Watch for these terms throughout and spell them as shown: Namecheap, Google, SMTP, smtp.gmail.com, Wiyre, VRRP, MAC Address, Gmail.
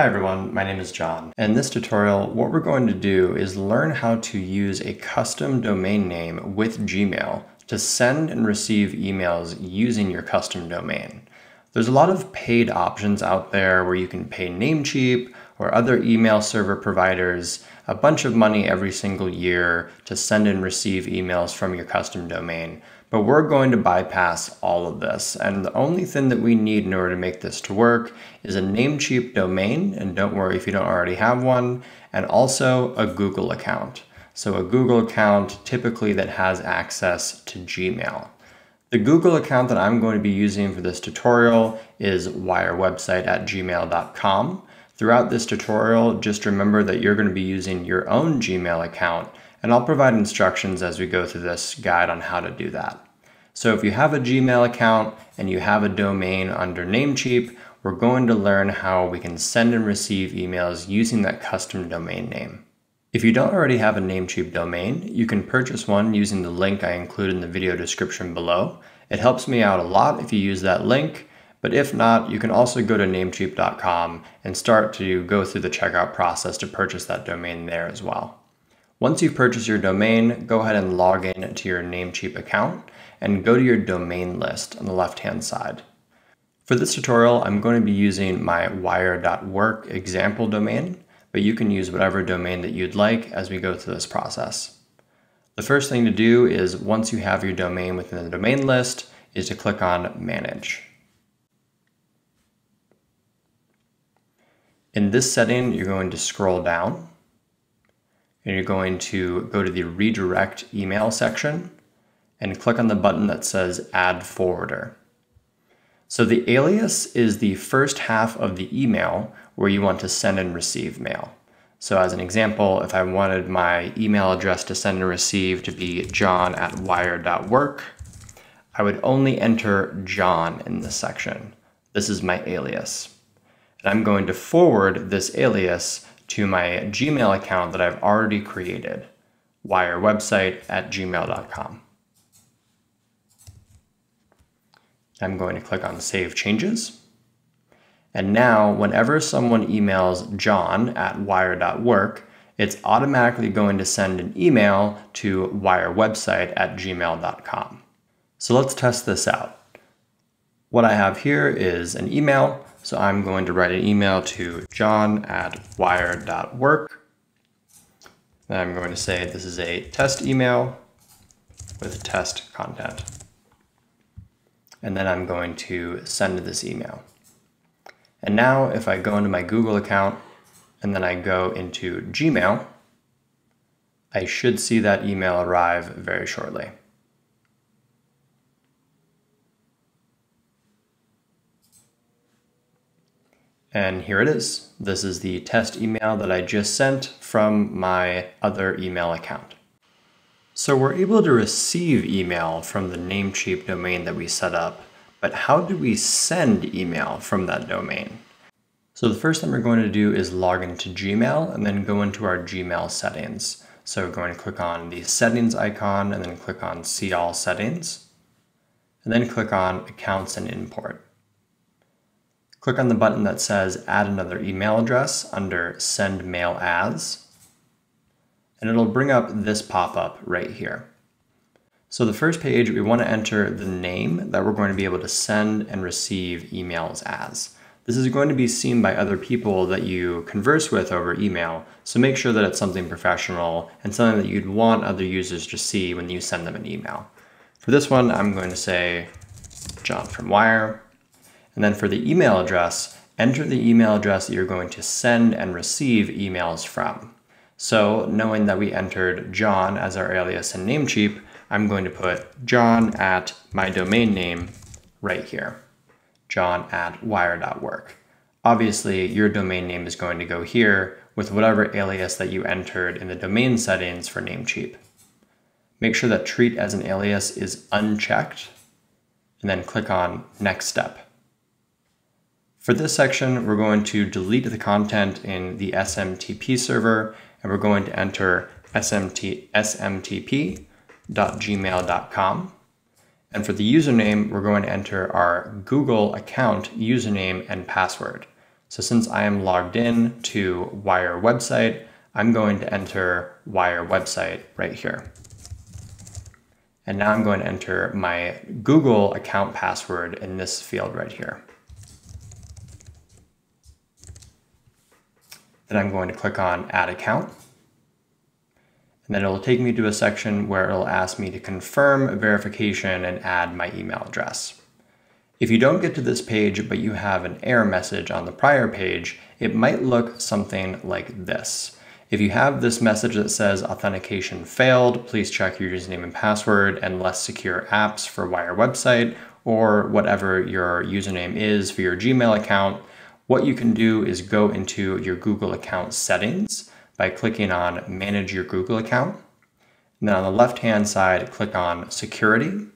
Hi everyone, my name is John. In this tutorial, what we're going to do is learn how to use a custom domain name with Gmail to send and receive emails using your custom domain. There's a lot of paid options out there where you can pay Namecheap or other email server providers a bunch of money every single year to send and receive emails from your custom domain. But we're going to bypass all of this. And the only thing that we need in order to make this to work is a Namecheap domain, and don't worry if you don't already have one, and also a Google account. So a Google account typically that has access to Gmail. The Google account that I'm going to be using for this tutorial is wirewebsite@gmail.com. Throughout this tutorial, just remember that you're going to be using your own Gmail account, and I'll provide instructions as we go through this guide on how to do that. So if you have a Gmail account and you have a domain under Namecheap, we're going to learn how we can send and receive emails using that custom domain name. If you don't already have a Namecheap domain, you can purchase one using the link I include in the video description below. It helps me out a lot if you use that link, but if not, you can also go to namecheap.com and start to go through the checkout process to purchase that domain there as well. Once you've purchased your domain, go ahead and log in to your Namecheap account and go to your domain list on the left-hand side. For this tutorial, I'm going to be using my wire.work example domain, but you can use whatever domain that you'd like as we go through this process. The first thing to do is, once you have your domain within the domain list, is to click on Manage. In this setting, you're going to scroll down, and you're going to go to the redirect email section and click on the button that says add forwarder. So the alias is the first half of the email where you want to send and receive mail. So as an example, if I wanted my email address to send and receive to be john@wire.work, I would only enter John in this section. This is my alias. And I'm going to forward this alias to my Gmail account that I've already created, wirewebsite@gmail.com. I'm going to click on Save Changes. And now, whenever someone emails john@wire.work, it's automatically going to send an email to wirewebsite@gmail.com. So let's test this out. What I have here is an email. So I'm going to write an email to john@wire.work. And I'm going to say this is a test email with test content. And then I'm going to send this email. And now if I go into my Google account and then I go into Gmail, I should see that email arrive very shortly. And here it is. This is the test email that I just sent from my other email account. So we're able to receive email from the Namecheap domain that we set up, but how do we send email from that domain? So the first thing we're going to do is log into Gmail and then go into our Gmail settings. So we're going to click on the settings icon and then click on see all settings, and then click on accounts and import. Click on the button that says add another email address under send mail as, and it'll bring up this pop-up right here. So the first page, we want to enter the name that we're going to be able to send and receive emails as. This is going to be seen by other people that you converse with over email, so make sure that it's something professional and something that you'd want other users to see when you send them an email. For this one, I'm going to say John from Wire. And then for the email address, enter the email address that you're going to send and receive emails from. So knowing that we entered John as our alias in Namecheap, I'm going to put John at my domain name right here, john@wire.work. Obviously, your domain name is going to go here with whatever alias that you entered in the domain settings for Namecheap. Make sure that treat as an alias is unchecked, and then click on next step. For this section, we're going to delete the content in the SMTP server, and we're going to enter smtp.gmail.com. And for the username, we're going to enter our Google account username and password. So since I am logged in to Wiyre website, I'm going to enter Wiyre website right here. And now I'm going to enter my Google account password in this field right here. Then I'm going to click on Add Account. And then it'll take me to a section where it'll ask me to confirm a verification and add my email address. If you don't get to this page, but you have an error message on the prior page, it might look something like this. If you have this message that says authentication failed, please check your username and password and less secure apps for Wiyre website, or whatever your username is for your Gmail account, what you can do is go into your Google account settings by clicking on Manage Your Google Account. And then on the left-hand side, click on Security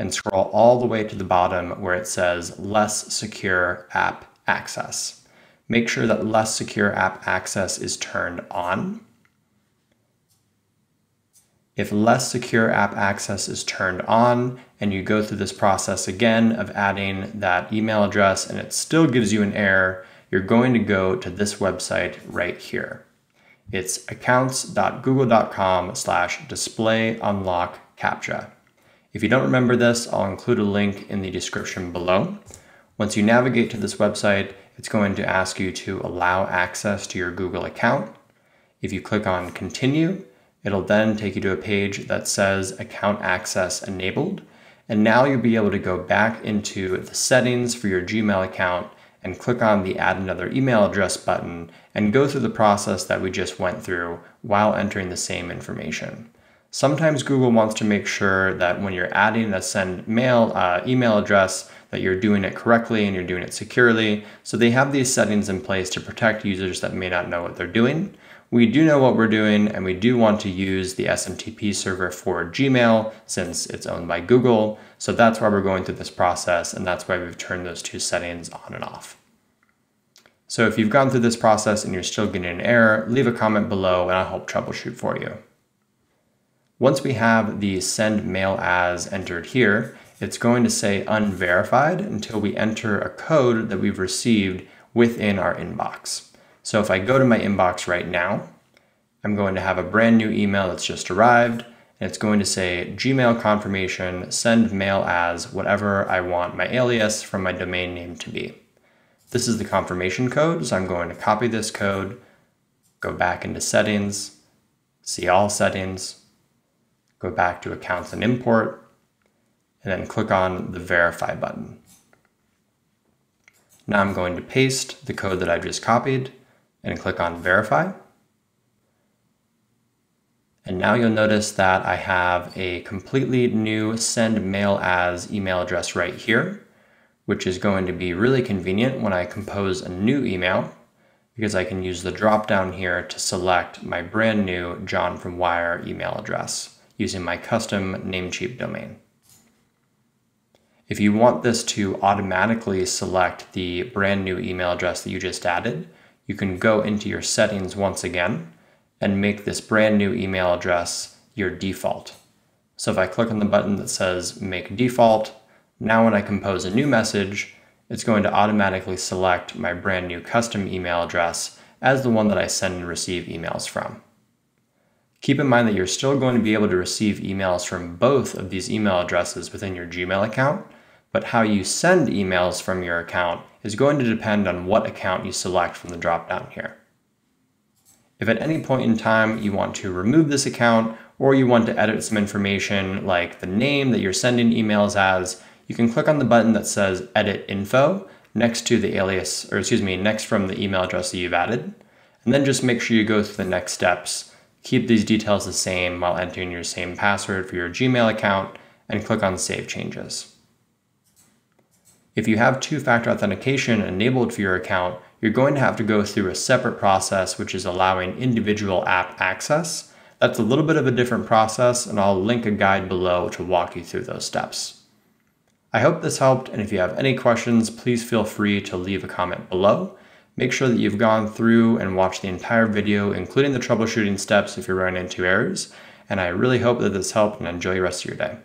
and scroll all the way to the bottom where it says Less Secure App Access. Make sure that Less Secure App Access is turned on. If Less Secure App Access is turned on and you go through this process again of adding that email address and it still gives you an error, you're going to go to this website right here. It's accounts.google.com/display-unlock-captcha. If you don't remember this, I'll include a link in the description below. Once you navigate to this website, it's going to ask you to allow access to your Google account. If you click on Continue, it'll then take you to a page that says Account Access Enabled. And now you'll be able to go back into the settings for your Gmail account and click on the Add Another Email Address button and go through the process that we just went through while entering the same information. Sometimes Google wants to make sure that when you're adding a send mail email address that you're doing it correctly and you're doing it securely. So they have these settings in place to protect users that may not know what they're doing. We do know what we're doing, and we do want to use the SMTP server for Gmail since it's owned by Google. So that's why we're going through this process, and that's why we've turned those two settings on and off. So if you've gone through this process and you're still getting an error, leave a comment below and I'll help troubleshoot for you. Once we have the send mail as entered here, it's going to say unverified until we enter a code that we've received within our inbox. So if I go to my inbox right now, I'm going to have a brand new email that's just arrived, and it's going to say Gmail confirmation, send mail as whatever I want my alias from my domain name to be. This is the confirmation code, so I'm going to copy this code, go back into settings, see all settings, go back to accounts and import, and then click on the verify button. Now I'm going to paste the code that I just copied and click on verify. And now you'll notice that I have a completely new send mail as email address right here, which is going to be really convenient when I compose a new email, because I can use the drop down here to select my brand new John from Wiyre email address using my custom Namecheap domain. If you want this to automatically select the brand new email address that you just added, you can go into your settings once again and make this brand new email address your default. So if I click on the button that says make default, now when I compose a new message, it's going to automatically select my brand new custom email address as the one that I send and receive emails from. Keep in mind that you're still going to be able to receive emails from both of these email addresses within your Gmail account, but how you send emails from your account is going to depend on what account you select from the drop-down here. If at any point in time you want to remove this account or you want to edit some information like the name that you're sending emails as, you can click on the button that says Edit Info next to the alias, or excuse me, next from the email address that you've added, and then just make sure you go through the next steps. Keep these details the same while entering your same password for your Gmail account and click on Save Changes. If you have two-factor authentication enabled for your account, you're going to have to go through a separate process, which is allowing individual app access. That's a little bit of a different process, and I'll link a guide below to walk you through those steps. I hope this helped, and if you have any questions, please feel free to leave a comment below. Make sure that you've gone through and watched the entire video, including the troubleshooting steps if you're running into errors, and I really hope that this helped and enjoy the rest of your day.